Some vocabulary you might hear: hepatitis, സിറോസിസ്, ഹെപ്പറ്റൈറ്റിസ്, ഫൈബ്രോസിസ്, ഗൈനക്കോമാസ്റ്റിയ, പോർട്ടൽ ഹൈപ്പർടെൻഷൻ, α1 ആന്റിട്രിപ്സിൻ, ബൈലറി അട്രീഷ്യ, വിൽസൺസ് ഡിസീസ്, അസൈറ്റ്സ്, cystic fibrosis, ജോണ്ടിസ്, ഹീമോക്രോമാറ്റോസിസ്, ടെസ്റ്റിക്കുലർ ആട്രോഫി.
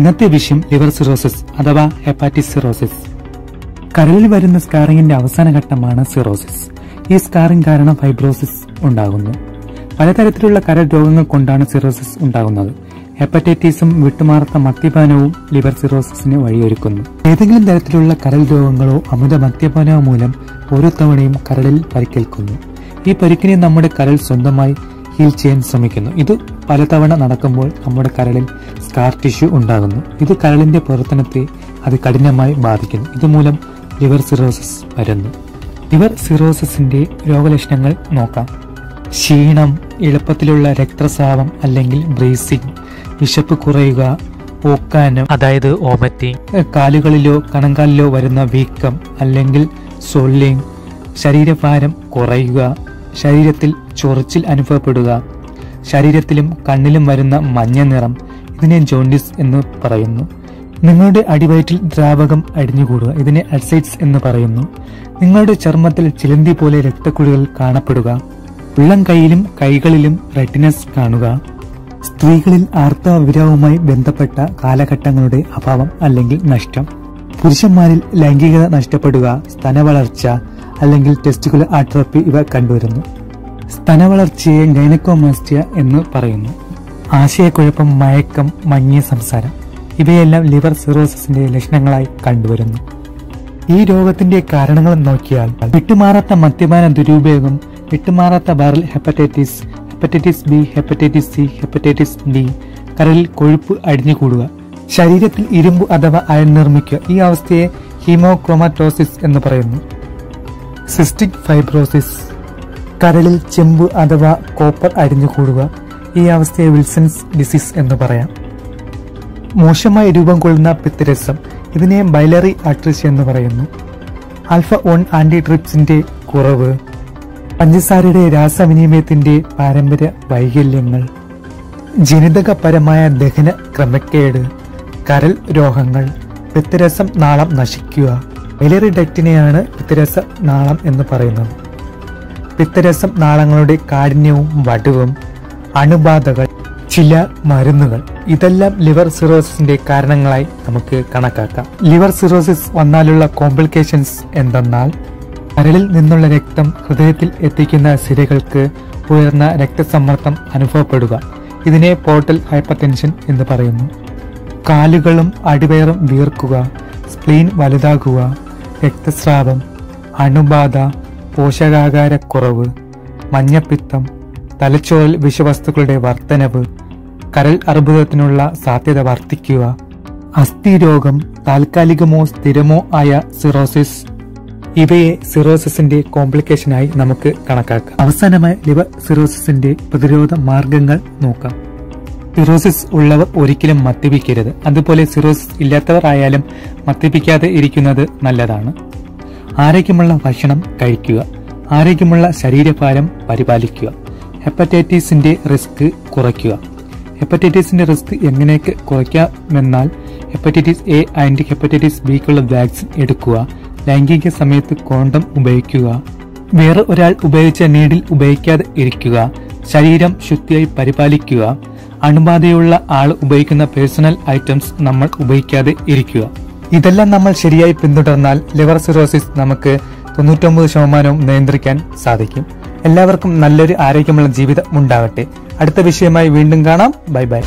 ഇന്നത്തെ വിഷയം liver സിറോസിസ് അഥവാ ഹെപ്പാറ്റിസ് സിറോസിസ്. കരളിൽ വരുന്ന സ്കാറിങ്ങിന്റെ അവസാന ഘട്ടമാണ് സിറോസിസ്. ഈ സ്കാറിംഗ് കാരണം ഫൈബ്രോസിസ് ഉണ്ടാകുന്നു. പലതരത്തിലുള്ള കരൾ രോഗങ്ങൾ കൊണ്ടാണ് സിറോസിസ് ഉണ്ടാകുന്നത്. ഹെപ്പറ്റൈറ്റിസും വിട്ടുമാറാത്ത മദ്യപാനവും ലിവർ സിറോസിസിന് വഴിയൊരുക്കുന്നു. ഏതെങ്കിലും തരത്തിലുള്ള കരൾ രോഗങ്ങളോ അമിത മദ്യപാനമോ മൂലം ഓരോ തവണയും കരളിൽ പരിക്കേൽക്കുന്നു. ഈ പരിക്കിനെ നമ്മുടെ കരൾ സ്വന്തമായി ഹീൽ ചെയ്യാൻ ശ്രമിക്കുന്നു. ഇത് പലതവണ നടക്കുമ്പോൾ നമ്മുടെ കരളിൽ സ്കാർ ടിഷ്യൂ ഉണ്ടാകുന്നു. ഇത് കരളിന്റെ പ്രവർത്തനത്തെ അത് കഠിനമായി ബാധിക്കുന്നു. ഇതുമൂലം ലിവർ സിറോസിസ് വരുന്നു. ലിവർ സിറോസിസിന്റെ രോഗലക്ഷണങ്ങൾ നോക്കാം. ക്ഷീണം, എളുപ്പത്തിലുള്ള രക്തസ്രാവം അല്ലെങ്കിൽ ബ്രീസിംഗ്, വിശപ്പ് കുറയുക, പോക്കാനം അതായത് ഓമറ്റിംഗ്, കാലുകളിലോ കണങ്കാലിലോ വരുന്ന വീക്കം അല്ലെങ്കിൽ സൊള്ളിംഗ്, ശരീരഭാരം കുറയുക, ശരീരത്തിൽ ചൊറിച്ചിൽ അനുഭവപ്പെടുക, ശരീരത്തിലും കണ്ണിലും വരുന്ന മഞ്ഞ നിറം, ഇതിനെ ജോണ്ടിസ് എന്ന് പറയുന്നു. നിങ്ങളുടെ അടിവയറ്റിൽ ദ്രാവകം അടിഞ്ഞുകൂടുക, ഇതിനെ അസൈറ്റ്സ് എന്ന് പറയുന്നു. നിങ്ങളുടെ ചർമ്മത്തിൽ ചിലന്തി പോലെ രക്തക്കുഴികൾ കാണപ്പെടുക, ഉള്ളം കൈയിലും കൈകളിലും റെഡ്നെസ് കാണുക, സ്ത്രീകളിൽ ആർത്തവ വിരവുമായി ബന്ധപ്പെട്ട കാലഘട്ടങ്ങളുടെ അഭാവം അല്ലെങ്കിൽ നഷ്ടം, പുരുഷന്മാരിൽ ലൈംഗികത നഷ്ടപ്പെടുക, സ്തനവളർച്ച അല്ലെങ്കിൽ ടെസ്റ്റിക്കുലർ ആട്രോഫി ഇവ കണ്ടുവരുന്നു. സ്തനവളർച്ചയെ ഗൈനക്കോമാസ്റ്റിയ എന്ന് പറയുന്നു. ആശയക്കുഴപ്പം, മയക്കം, മങ്ങിയ സംസാരം ഇവയെല്ലാം ലിവർ സിറോസിസിന്റെ ലക്ഷണങ്ങളായി കണ്ടുവരുന്നു. ഈ രോഗത്തിന്റെ കാരണങ്ങൾ നോക്കിയാൽ വിട്ടുമാറാത്ത മദ്യപാന ദുരുപയോഗം, വിട്ടുമാറാത്ത viral ഹെപ്പറ്റൈറ്റിസ്, ഹെപ്പറ്റൈറ്റിസ് B, ഹെപ്പറ്റൈറ്റിസ് C, ഹെപ്പറ്റൈറ്റിസ് D, കരളിൽ കൊഴുപ്പ് അടിഞ്ഞുകൂടുക, ശരീരത്തിൽ ഇരുമ്പ് അഥവാ അയൺ നിർമ്മിക്കുക. ഈ അവസ്ഥയെ ഹീമോക്രോമാറ്റോസിസ് എന്ന് പറയുന്നു. സിസ്റ്റിക് ഫൈബ്രോസിസ്, കരളിൽ ചെമ്പ് അഥവാ കോപ്പർ അടിഞ്ഞുകൂടുക. ഈ അവസ്ഥയെ വിൽസൺസ് ഡിസീസ് എന്ന് പറയാം. മോശമായി രൂപം കൊള്ളുന്ന പിത്തരസം, ഇതിനെ ബൈലറി അട്രീഷ്യ എന്ന് പറയുന്നു. α1 ആന്റിട്രിപ്സിന്റെ കുറവ്, പഞ്ചസാരയുടെ രാസവിനിമയത്തിന്റെ പാരമ്പര്യ വൈകല്യങ്ങൾ, ജനിതകപരമായ ദഹന ക്രമക്കേട്, കരൾ രോഗങ്ങൾ, പിത്തരസം നാളം നശിക്കുക. ബൈലറി ഡക്റ്റിനെയാണ് പിത്തരസ നാളം എന്ന് പറയുന്നത്. പിത്തരസം നാളങ്ങളുടെ കാഠിന്യവും വടുവും, അണുബാധകൾ, ചില മരുന്നുകൾ ഇതെല്ലാം ലിവർ സിറോസിസിന്റെ കാരണങ്ങളായി നമുക്ക് കണക്കാക്കാം. ലിവർ സിറോസിസ് വന്നാലുള്ള കോംപ്ലിക്കേഷൻസ് എന്തെന്നാൽ കരളിൽ നിന്നുള്ള രക്തം ഹൃദയത്തിൽ എത്തിക്കുന്ന സിരകൾക്ക് ഉയർന്ന രക്തസമ്മർദ്ദം അനുഭവപ്പെടുക. ഇതിനെ പോർട്ടൽ ഹൈപ്പർടെൻഷൻ എന്ന് പറയുന്നു. കാലുകളും അടിവയറും വീർക്കുക, സ്പ്ലീൻ വലുതാകുക, രക്തസ്രാവം, അണുബാധ, പോഷകാഹാരക്കുറവ്, മഞ്ഞപ്പിത്തം, തലച്ചോറിൽ വിഷവസ്തുക്കളുടെ വർധനവ്, കരൾ അർബുദത്തിനുള്ള സാധ്യത വർദ്ധിക്കുക, അസ്ഥിരോഗം, താൽക്കാലികമോ സ്ഥിരമോ ആയ സിറോസിസ് ഇവയെ സിറോസിസിന്റെ കോംപ്ലിക്കേഷനായി നമുക്ക് കണക്കാക്കാം. അവസാനമായി ലിവർ സിറോസിസിന്റെ പ്രതിരോധ മാർഗങ്ങൾ നോക്കാം. സിറോസിസ് ഉള്ളവർ ഒരിക്കലും മദ്യപിക്കരുത്. അതുപോലെ സിറോസിസ് ഇല്ലാത്തവർ ആയാലും മദ്യപിക്കാതെ ഇരിക്കുന്നത് നല്ലതാണ്. ആരോഗ്യമുള്ള ഭക്ഷണം കഴിക്കുക, ആരോഗ്യമുള്ള ശരീരഭാരം പരിപാലിക്കുക, ഹെപ്പറ്റൈറ്റിസിന്റെ റിസ്ക് കുറയ്ക്കുക. ഹെപ്പറ്റൈറ്റിസിന്റെ റിസ്ക് എങ്ങനെയൊക്കെ കുറയ്ക്കാമെന്നാൽ ഹെപ്പറ്റൈറ്റിസ് എ ആൻഡ് ഹെപ്പറ്റൈറ്റിസ് ബിക്കുള്ള വാക്സിൻ എടുക്കുക, ലൈംഗിക സമയത്ത് കോണ്ടം ഉപയോഗിക്കുക, വേറെ ഒരാൾ ഉപയോഗിച്ച നീഡിൽ ഉപയോഗിക്കാതെ ഇരിക്കുക, ശരീരം ശുദ്ധിയായി പരിപാലിക്കുക, അണുബാധയുള്ള ആൾ ഉപയോഗിക്കുന്ന പേഴ്സണൽ ഐറ്റംസ് നമ്മൾ ഉപയോഗിക്കാതെ ഇരിക്കുക. ഇതെല്ലാം നമ്മൾ ശരിയായി പിന്തുടർന്നാൽ ലിവർ സിറോസിസ് നമുക്ക് 99% നിയന്ത്രിക്കാൻ സാധിക്കും. എല്ലാവർക്കും നല്ലൊരു ആരോഗ്യമുള്ള ജീവിതം ഉണ്ടാകട്ടെ. അടുത്ത വിഷയമായി വീണ്ടും കാണാം. Bye by.